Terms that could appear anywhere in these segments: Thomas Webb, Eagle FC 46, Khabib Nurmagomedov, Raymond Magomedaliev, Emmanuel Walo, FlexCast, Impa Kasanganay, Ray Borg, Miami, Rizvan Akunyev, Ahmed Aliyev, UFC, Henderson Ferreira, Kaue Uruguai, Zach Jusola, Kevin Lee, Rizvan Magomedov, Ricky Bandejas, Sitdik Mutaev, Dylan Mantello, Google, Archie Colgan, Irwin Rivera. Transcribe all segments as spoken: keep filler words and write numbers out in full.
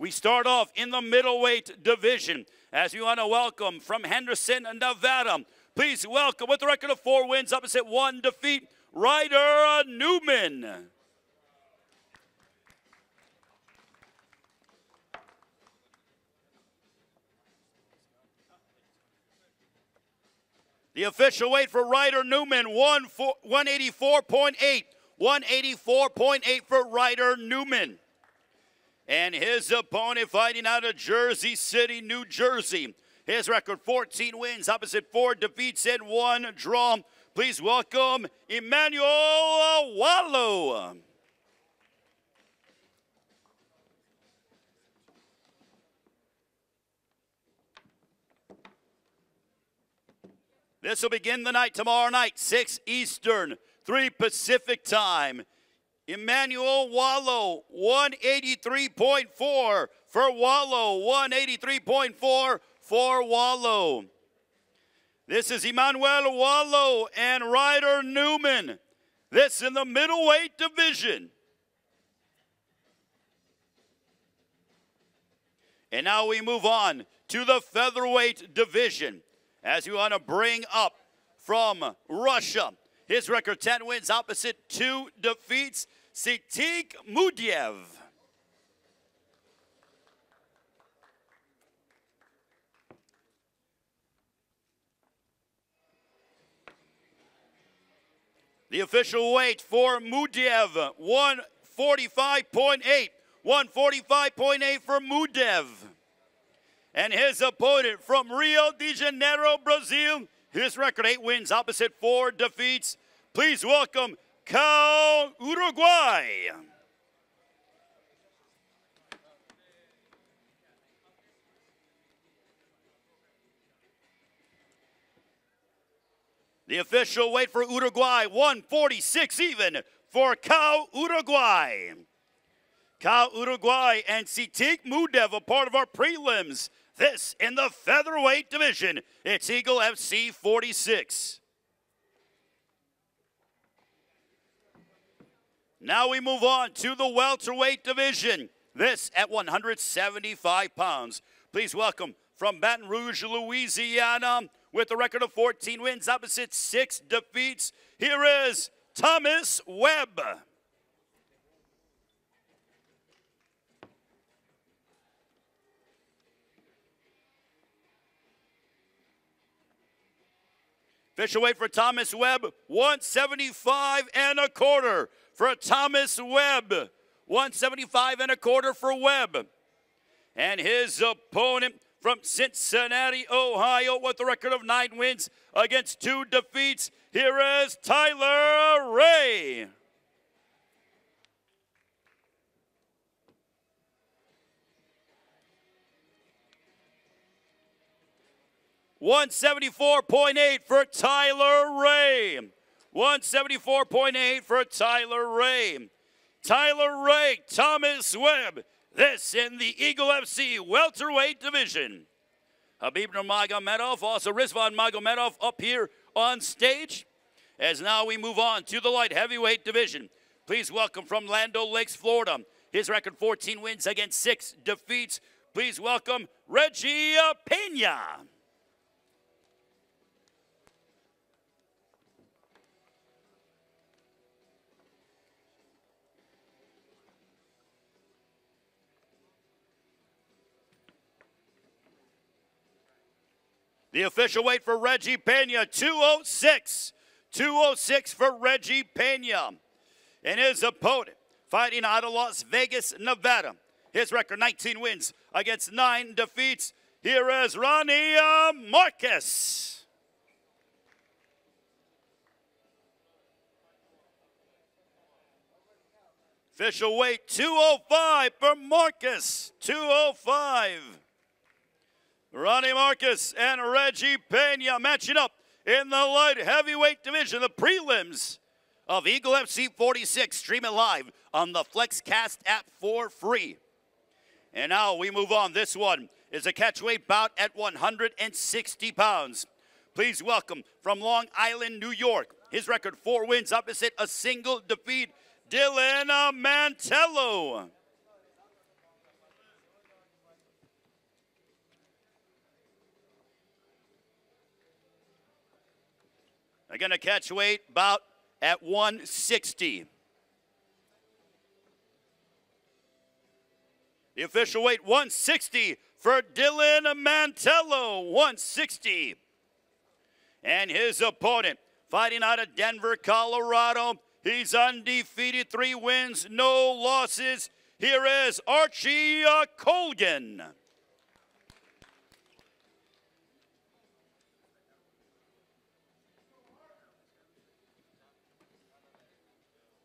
We start off in the middleweight division as we want to welcome from Henderson, Nevada. Please welcome, with the record of four wins, opposite one defeat, Ryder Newman. The official weight for Ryder Newman, one eighty-four point eight. one eighty-four point eight for Ryder Newman. And his opponent, fighting out of Jersey City, New Jersey. His record, fourteen wins, opposite four defeats and one draw. Please welcome Emmanuel Walo. This will begin the night tomorrow night, six Eastern, three Pacific time. Emmanuel Walo, one eighty-three point four for Walo, one eighty-three point four for Walo. This is Emmanuel Walo and Ryder Newman. This in the middleweight division. And now we move on to the featherweight division, as we want to bring up from Russia, his record ten wins, opposite two defeats, Sitdik Mutaev. The official weight for Mutaev, one forty-five point eight. one forty-five point eight for Mutaev. And his opponent from Rio de Janeiro, Brazil, his record eight wins, opposite four defeats. Please welcome Kaue Uruguai. The official weight for Uruguai, one forty-six even for Kaue Uruguai. Kaue Uruguai and Sitdik Mutaev are part of our prelims. This in the featherweight division, it's Eagle F C forty-six. Now we move on to the welterweight division. This at one seventy-five pounds. Please welcome from Baton Rouge, Louisiana, with a record of fourteen wins, opposite six defeats, here is Thomas Webb. Official weight for Thomas Webb, one seventy-five and a quarter for Thomas Webb. one seventy-five and a quarter for Webb. And his opponent from Cincinnati, Ohio, with a record of nine wins against two defeats, here is Tyler Ray. one seventy-four point eight for Tyler Ray. one seventy-four point eight for Tyler Ray. Tyler Ray, Thomas Webb. This in the Eagle F C welterweight division. Khabib Nurmagomedov, also Rizvan Magomedov up here on stage. As now we move on to the light heavyweight division. Please welcome from Lando Lakes, Florida. His record fourteen wins against six defeats. Please welcome Reggie Pena. The official weight for Reggie Pena, two oh six. two oh six for Reggie Pena. And his opponent, fighting out of Las Vegas, Nevada. His record, nineteen wins against nine defeats. Here is Rania Markes. Official weight, two oh five for Markes. two oh five. Rania Markes and Reggie Pena matching up in the light heavyweight division, the prelims of Eagle F C forty-six, streaming live on the FlexCast app for free. And now we move on. This one is a catchweight bout at one sixty pounds. Please welcome from Long Island, New York, his record four wins opposite a single defeat, Dylan Mantello. They're going to catch weight about at one sixty. The official weight, one sixty for Dylan Mantello, one sixty. And his opponent, fighting out of Denver, Colorado, he's undefeated, three wins, no losses. Here is Archie Colgan.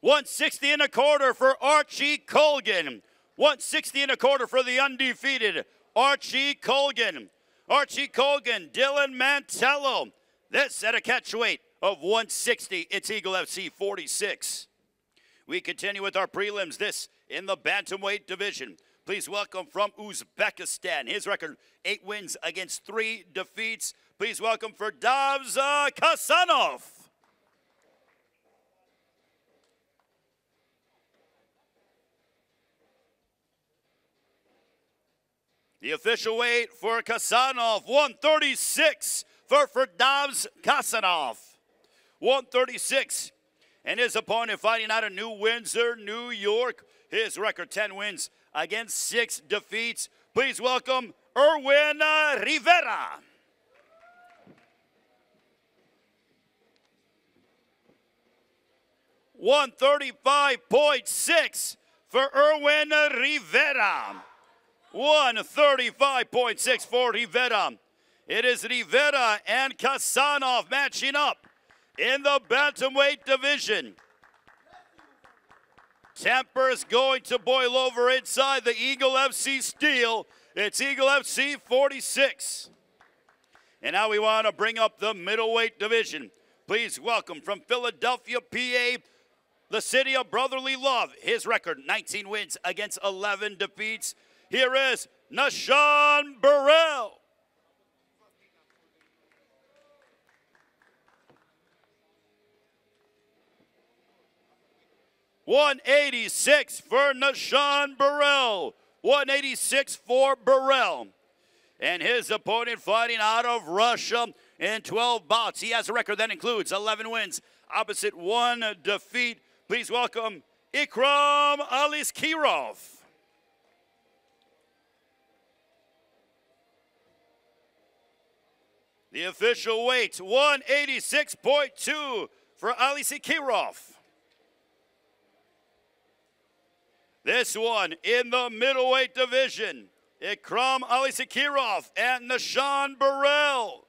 one sixty and a quarter for Archie Colgan. one sixty and a quarter for the undefeated Archie Colgan. Archie Colgan, Dylan Mantello. This at a catch weight of one sixty. It's Eagle F C forty-six. We continue with our prelims. This in the bantamweight division. Please welcome from Uzbekistan. His record, eight wins against three defeats. Please welcome Ferdavs Kasanov. The official weight for Kasanov, one thirty-six for Ferdavs Kasanov. one thirty-six. And his opponent fighting out of New Windsor, New York. His record, ten wins against six defeats. Please welcome Irwin Rivera. one thirty-five point six for Irwin Rivera. one thirty-five point six for Rivera. It is Rivera and Kasanov matching up in the bantamweight division. Tempers going to boil over inside the Eagle F C steel. It's Eagle F C forty-six. And now we want to bring up the middleweight division. Please welcome from Philadelphia, P A, the city of brotherly love. His record, nineteen wins against eleven defeats. Here is Nashon Burrell. one eighty-six for Nashon Burrell. one eighty-six for Burrell. And his opponent fighting out of Russia in twelve bouts. He has a record that includes eleven wins, opposite one defeat. Please welcome Ikram Aliskerov. The official weight, one eighty-six point two for Aliskerov. This one in the middleweight division, Ikram Aliskerov and Nashon Burrell.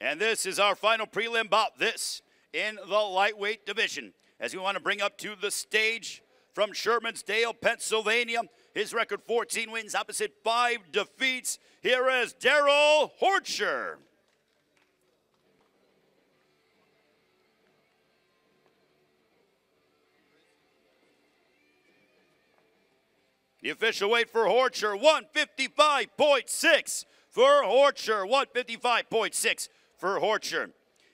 And this is our final prelim bout, this in the lightweight division. As we want to bring up to the stage from Shermansdale, Pennsylvania, his record fourteen wins, opposite five defeats. Here is Darrell Horcher. The official weight for Horcher, one fifty-five point six for Horcher, one fifty-five point six for Horcher.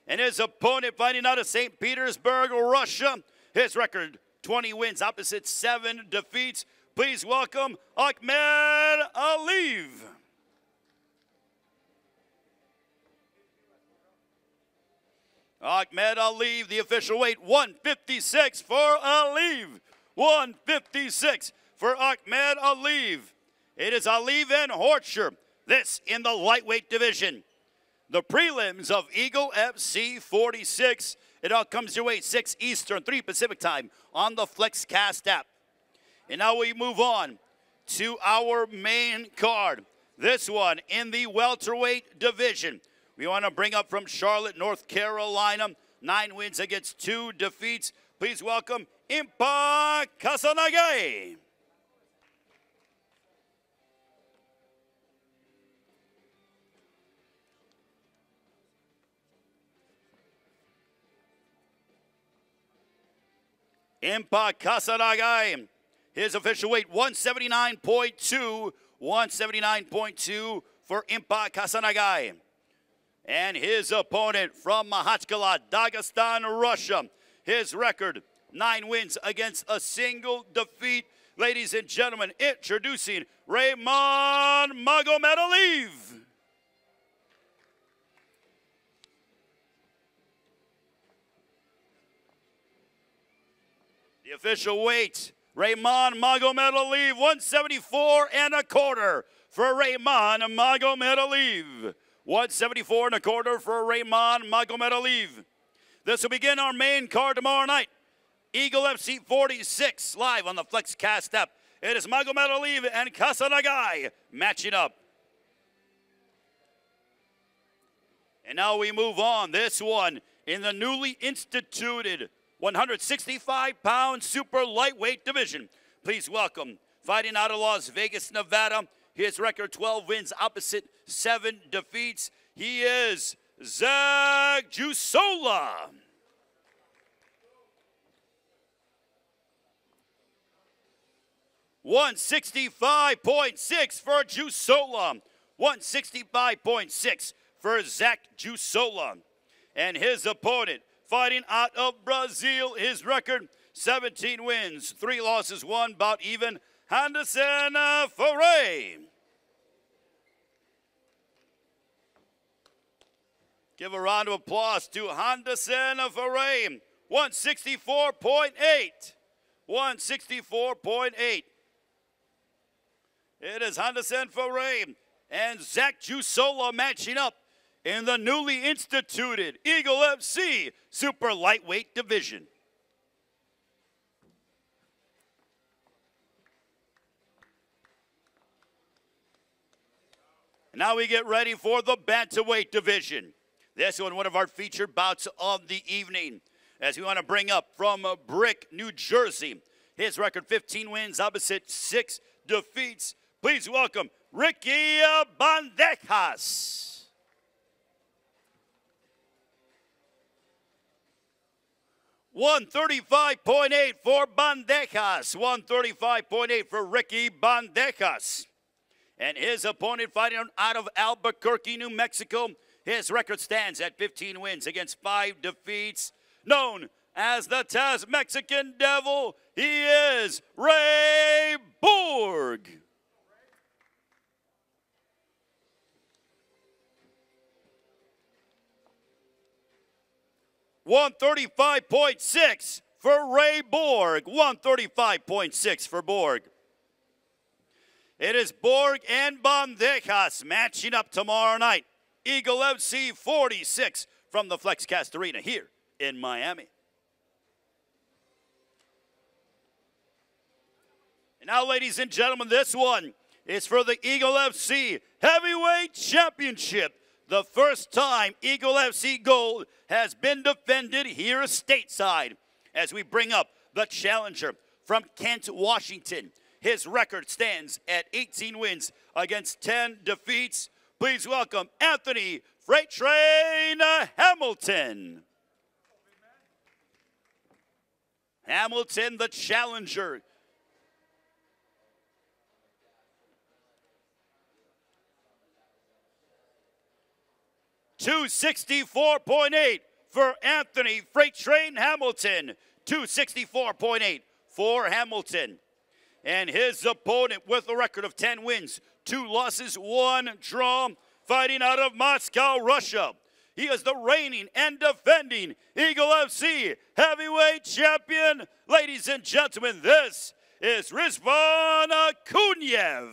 And his opponent fighting out of Saint Petersburg, Russia. His record, twenty wins, opposite seven defeats. Please welcome Ahmed Aliyev. Ahmed Aliyev, the official weight, one fifty-six for Aliyev, one fifty-six. For Ahmed Aliyev. It is Aliyev and Horcher. This in the lightweight division. The prelims of Eagle F C forty-six. It all comes your way, six Eastern, three Pacific time on the FlexCast app. And now we move on to our main card. This one in the welterweight division. We want to bring up from Charlotte, North Carolina, nine wins against two defeats. Please welcome Impa Kasanganay. Impa Kasanganay, his official weight, one seventy-nine point two, one seventy-nine point two for Impa Kasanganay. And his opponent from Makhachkala, Dagestan, Russia. His record, nine wins against a single defeat. Ladies and gentlemen, introducing Raymond Magomedaliev. The official weight, Raymond Magomedaliev, one seventy-four and a quarter for Raymond Magomedaliev. one seventy-four and a quarter for Raymond Magomedaliev. This will begin our main card tomorrow night. Eagle F C forty-six live on the FlexCast app. It is Magomedaliev and Kasanganay matching up. And now we move on. This one in the newly instituted one sixty-five pound super lightweight division. Please welcome, fighting out of Las Vegas, Nevada. His record twelve wins opposite seven defeats. He is Zach Jusola. one sixty-five point six for Jusola. one sixty-five point six for Zach Jusola. And his opponent, fighting out of Brazil, his record seventeen wins, three losses, one bout even, Henderson Ferreira. Give a round of applause to Henderson Ferreira. one sixty-four point eight. one sixty-four point eight. It is Henderson Ferreira and Zach Jusola matching up in the newly instituted Eagle F C Super Lightweight Division. Now we get ready for the bantamweight division. This one, one of our featured bouts of the evening, as we want to bring up from Brick, New Jersey. His record fifteen wins, opposite six defeats. Please welcome Ricky Bandejas. one thirty-five point eight for Bandejas. one thirty-five point eight for Ricky Bandejas. And his opponent, fighting out of Albuquerque, New Mexico. His record stands at fifteen wins against five defeats. Known as the Taz Mexican Devil, he is Ray Borg. one thirty-five point six for Ray Borg. one thirty-five point six for Borg. It is Borg and Bandejas matching up tomorrow night. Eagle F C forty-six from the FlexCast Arena here in Miami. And now, ladies and gentlemen, this one is for the Eagle F C Heavyweight Championship. The first time Eagle F C Gold has been defended here stateside, as we bring up the challenger from Kent, Washington. His record stands at eighteen wins against ten defeats. Please welcome Anthony Freight Train Hamilton. Hamilton, the challenger. two sixty-four point eight for Anthony Freight Train Hamilton. two sixty-four point eight for Hamilton. And his opponent, with a record of ten wins, two losses, one draw, fighting out of Moscow, Russia. He is the reigning and defending Eagle F C heavyweight champion. Ladies and gentlemen, this is Rizvan Akunyev.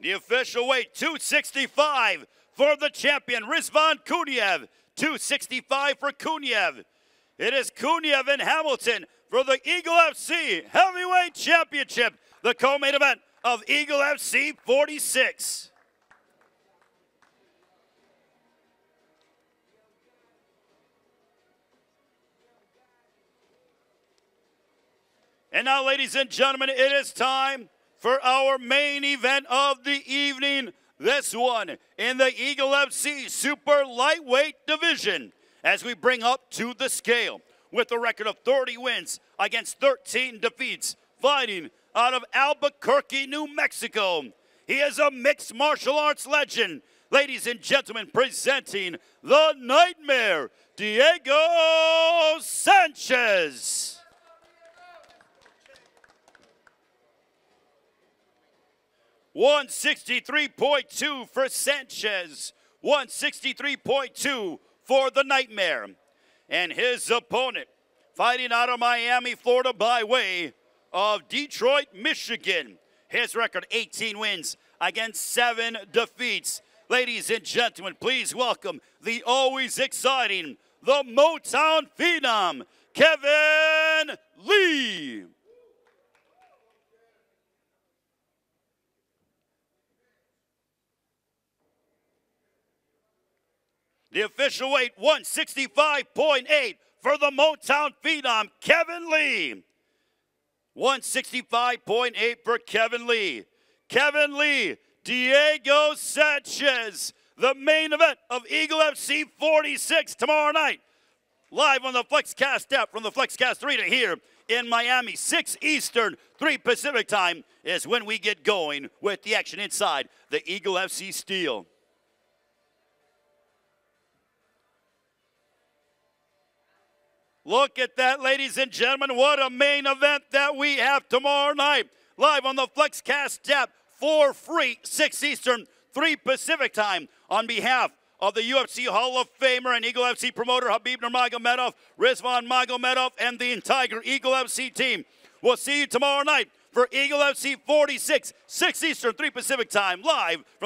The official weight, two sixty-five for the champion, Rizvan Akunyev. two sixty-five for Akunyev. It is Akunyev and Hamilton for the Eagle F C Heavyweight Championship, the co-main event of Eagle F C forty-six. And now, ladies and gentlemen, it is time for our main event of the evening. This one in the Eagle F C Super Lightweight Division, as we bring up to the scale, with a record of thirty wins against thirteen defeats, fighting out of Albuquerque, New Mexico. He is a mixed martial arts legend. Ladies and gentlemen, presenting the Nightmare, Diego Sanchez. one sixty-three point two for Sanchez, one sixty-three point two for the Nightmare. And his opponent, fighting out of Miami, Florida, by way of Detroit, Michigan. His record, eighteen wins against seven defeats. Ladies and gentlemen, please welcome the always exciting, the Motown Phenom, Kevin Lee. The official weight, one sixty-five point eight for the Motown Phenom, Kevin Lee. one sixty-five point eight for Kevin Lee. Kevin Lee, Diego Sanchez, the main event of Eagle F C forty-six tomorrow night. Live on the FlexCast app from the FlexCast Arena here in Miami, six Eastern, three Pacific time is when we get going with the action inside the Eagle F C Steel. Look at that, ladies and gentlemen. What a main event that we have tomorrow night. Live on the FlexCast app for free, six Eastern, three Pacific time. On behalf of the U F C Hall of Famer and Eagle F C promoter, Khabib Nurmagomedov, Rizvan Magomedov, and the entire Eagle F C team. We'll see you tomorrow night for Eagle F C forty-six, six Eastern, three Pacific time, live from